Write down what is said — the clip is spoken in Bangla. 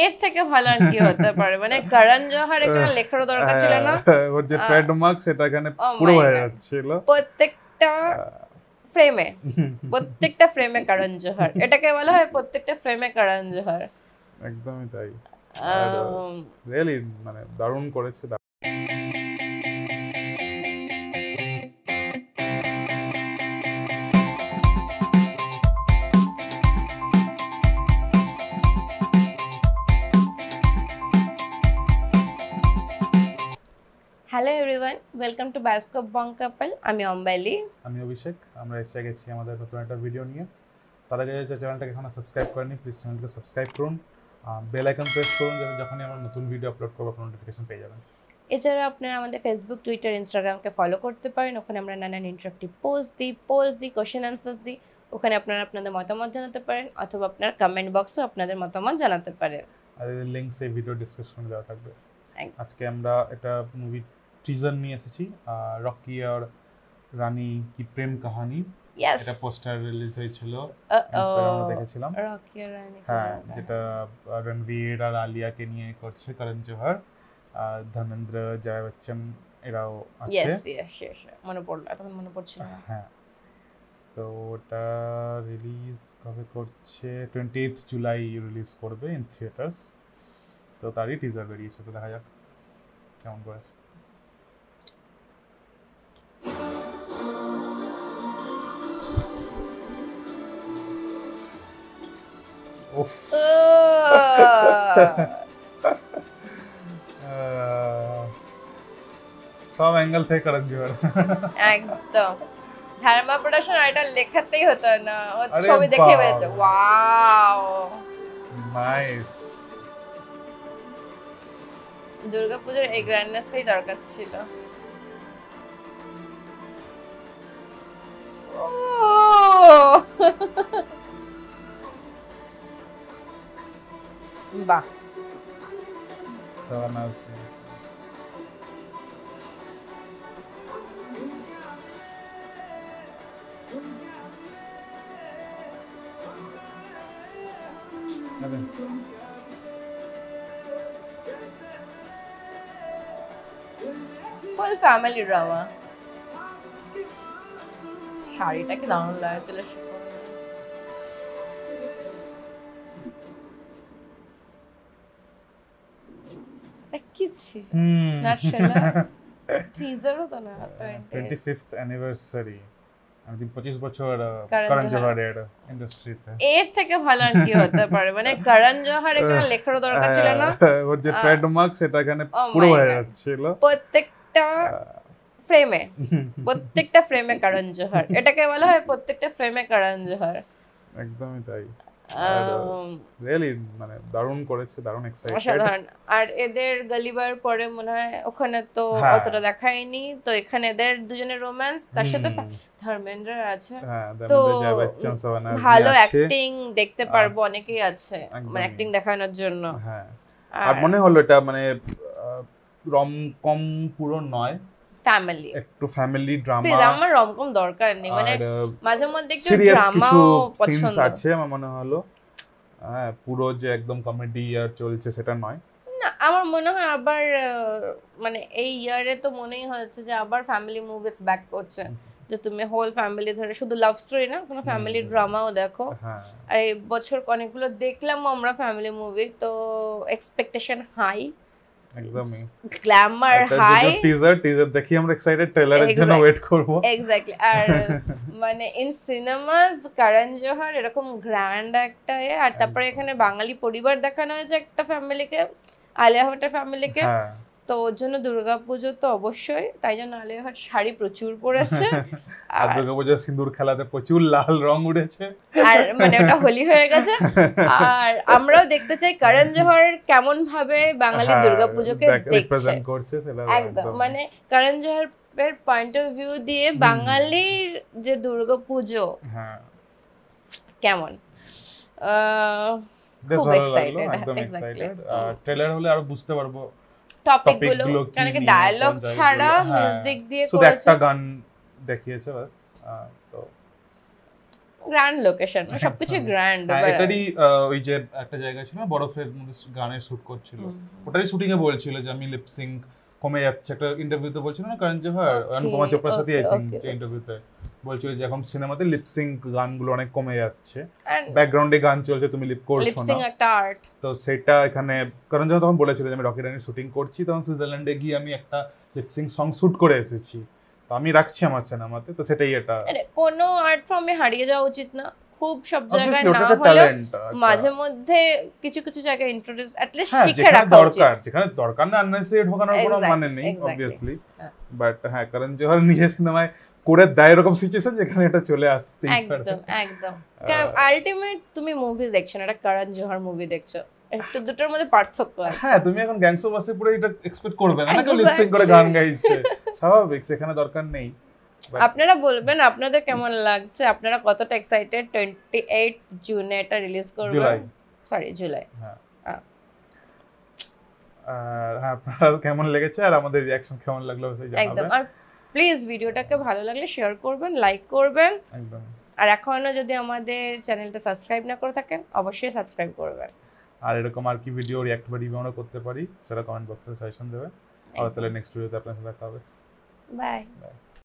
এর থেকে ভালো আর কি হতে পারে মানে করণ জোহর একটা লেখার দরকার ছিল না ওর যে ট্রেডমার্ক সেটা এখানে পুরো হয়ে যাচ্ছিল প্রত্যেকটা ফ্রেমে করণ জোহর এটাকে বলা হয় প্রত্যেকটা ফ্রেমে করণ জোহর একদমই তাই রিয়েলি মানে দারুণ করেছে Hello everyone, welcome to Bioscope Bong Couple. I am Ambali. I am Abhishek. I am Raisha Gechi. I am going to make a video. If you haven't subscribed to our channel, please subscribe to our channel. Bell icon press to our video upload to our notification page. If you follow Facebook, Twitter, Instagram, you can follow interactive polls, question answers. You can follow comment box. The links in the video description. আজকে আমরা একটা মুভি টিজার নিয়ে এসেছি রকি আর রানি কি প্রেম কাহিনী এটা পোস্টার রিলিজ হয়েছিল ইনস্টাগ্রামে দেখেছিলাম রকি আর রানি হ্যাঁ যেটা রণবীর আর আলিয়া কে নিয়ে করছে করণ জোহর ধর্মেন্দ্র জয়া বচ্চন এরাও আছে মনে পড়ল তখন মনে পড়ছিল হ্যাঁ তো ওটা রিলিজ কবে করছে 28 জুলাই রিলিজ করবে ইন থিয়েটারস তো তারই টিজার বেরিয়েছে তো দেখা যাক কেমন বয়স উফ সব অ্যাঙ্গেল থেকে করণ জোহর একদম ধর্মা প্রোডাকশন এটা লেখাতেই হতো না ও ছবি দেখে বেরোতো ওয়াও নাইস दुर्गा पूजा एक ग्रैंडनेस पे दरकार ছিল বাহ সবার নাচ আরে Full family drama. Shari, take it down, lad. Let's go. Takichi. National teaser ho to na. 25th anniversary. I think 25 বছর করণ জোহর এর ইন্ডাস্ট্রিতে এর থেকে ভালো আর কি হতে পারে মানে করণ জোহর এখানে লেখার দরকার ছিল না ওর যে ট্রেডমার্ক সেটা এখানে পুরো হয়ে যাচ্ছিল প্রত্যেকটা ফ্রেমে করণ জোহর এটাকে বলা হয় প্রত্যেকটা ফ্রেমে করণ জোহর একদমই তাই রিয়েলি মানে দারুণ করেছে দারুণ এক্সাইটেড আর এদের গলিবার পরে মনে হয় ওখানে তো অতটা দেখায়নি তো এখানে এদের দুজনের রোম্যান্স তার সাথে ধর্মেন্দ্র আছে তো ভালো অ্যাক্টিং দেখতে পারবো অনেকেই আছে মানে অ্যাক্টিং দেখানোর জন্য হ্যাঁ আর মনে হলো এটা মানে রম কম পুরো নয় family একটু ফ্যামিলি ড্রামা প্লিজ আমার রমকম দরকার নেই মানে মাঝে মধ্যে একটু ড্রামাও পছন্দ আছে আমার মনে হলো হ্যাঁ পুরো যে একদম কমেডি আর চলছে সেটা নয় না আমার মনে হয় আবার মানে এই ইয়ারে তো মনেই হচ্ছে যে আবার ফ্যামিলি মুভিজ ব্যাক করছে যে তুমি হোল ফ্যামিলি ধরে শুধু লাভ স্টোরি না কোনো ফ্যামিলি ড্রামাও দেখো হ্যাঁ আর এই বছর অনেকগুলো দেখলাম আমরা ফ্যামিলি মুভি তো এক্সপেকটেশন হাই একদমই গ্ল্যামার হাই টিজার দেখি আমরা এক্সাইটেড ট্রেলারের জন্য ওয়েট করব এক্স্যাক্টলি আর মানে ইন সিনেমাস করণ জোহর এরকম গ্র্যান্ড একটা আর তারপরে এখানে বাঙালি পরিবার দেখানো হয়েছে একটা ফ্যামিলিকে আলিয়া ভট্টের ফ্যামিলিকে তো ওর জন্য দুর্গাপূজা তো অবশ্যই তাই জন্য আলিয়া ভট্ট শাড়ি প্রচুর পরেছে আর দুর্গাপূজা সিঁদুর খেলাতে প্রচুর লাল রং উঠেছে আর মানে ওটা হোলি হয়ে গেছে আর আমরাও দেখতে চাই করণ জোহর কেমন ভাবে বাঙালি দুর্গাপূজাকে রিপ্রেজেন্ট করছে সেটা একদম মানে করণ জোহর এর পয়েন্ট অফ ভিউ দিয়ে বাঙালির যে দুর্গাপূজা হ্যাঁ কেমন খুব এক্সাইটেড একদম এক্সাইটেড ট্রেলার হলে আরো বুঝতে পারবো topic গুলো কারণ ডায়ালগ ছাড়া মিউজিক দিয়ে করেছে তো একটা গান দেখিয়েছে বাস তো grand location. Everything grand. Shooting interview Karan Johar বলছিলো যে এখন সিনেমাতে লিপ সিঙ্ক গানগুলো অনেক কমে যাচ্ছে ব্যাকগ্রাউন্ডে গান চলছে তুমি লিপ কোর্স শোনা লিপ সিঙ্ক একটা আর্ট তো সেটা এখানে কারণ যখন তখন বলেছিল যে আমি রকি রানি শুটিং করছি তখন সুইজারল্যান্ডে গিয়ে আমি একটা লিপ সিঙ্ক সং শুট করে এসেছি তো আমি রাখছি আমার সিনেমাতে তো সেটাই এটা আরে কোনো আর্ট ফর্মে হারিয়ে যাওয়া উচিত না খুব সব জায়গায় না হলো মাঝে মধ্যে কিছু কিছু জায়গায় ইন্ট্রোডিউস অ্যাট লিস্ট শিখে রাখা দরকার যেখানে দরকার না আননেসেসারি ঢোকানোর কোনো মানে নেই obviously বাট হ্যাঁ কারণ যখন নিজের সিনেমায় কোরে দাইরকম সিচুয়েশন যেখানে এটা চলে আসছে একদম একদম আলটিমেট তুমি মুভি দেখছো না এটা কারণ জোহর মুভি দেখছো একটু দুটোর মধ্যে পার্থক্য আছে হ্যাঁ তুমি এখন গ্যাংসো বাসে পুরো এটা এক্সপেক্ট করবে না কেউ লিপসিং করে গান গাইছে স্বাভাবিক সেখানে দরকার নেই আপনারা বলবেন আপনাদের কেমন লাগছে আপনারা কতটা এক্সাইটেড 28 জুনে এটা রিলিজ করবে জুলাই হ্যাঁ হ্যাঁ আপনারা কেমন লেগেছে আর আমাদের রিঅ্যাকশন কেমন লাগলো সেটা জানাবেন একদম আর Please video take bhalo lagle share korben like korben ekdom ar ekhono jodi amader channel ta subscribe na kore thaken obosshoi subscribe korben ar erokom ar ki video react ba review ona korte pari seta comment box e suggestion debe ar tole next video te apnar sathe dekha hobe bye bye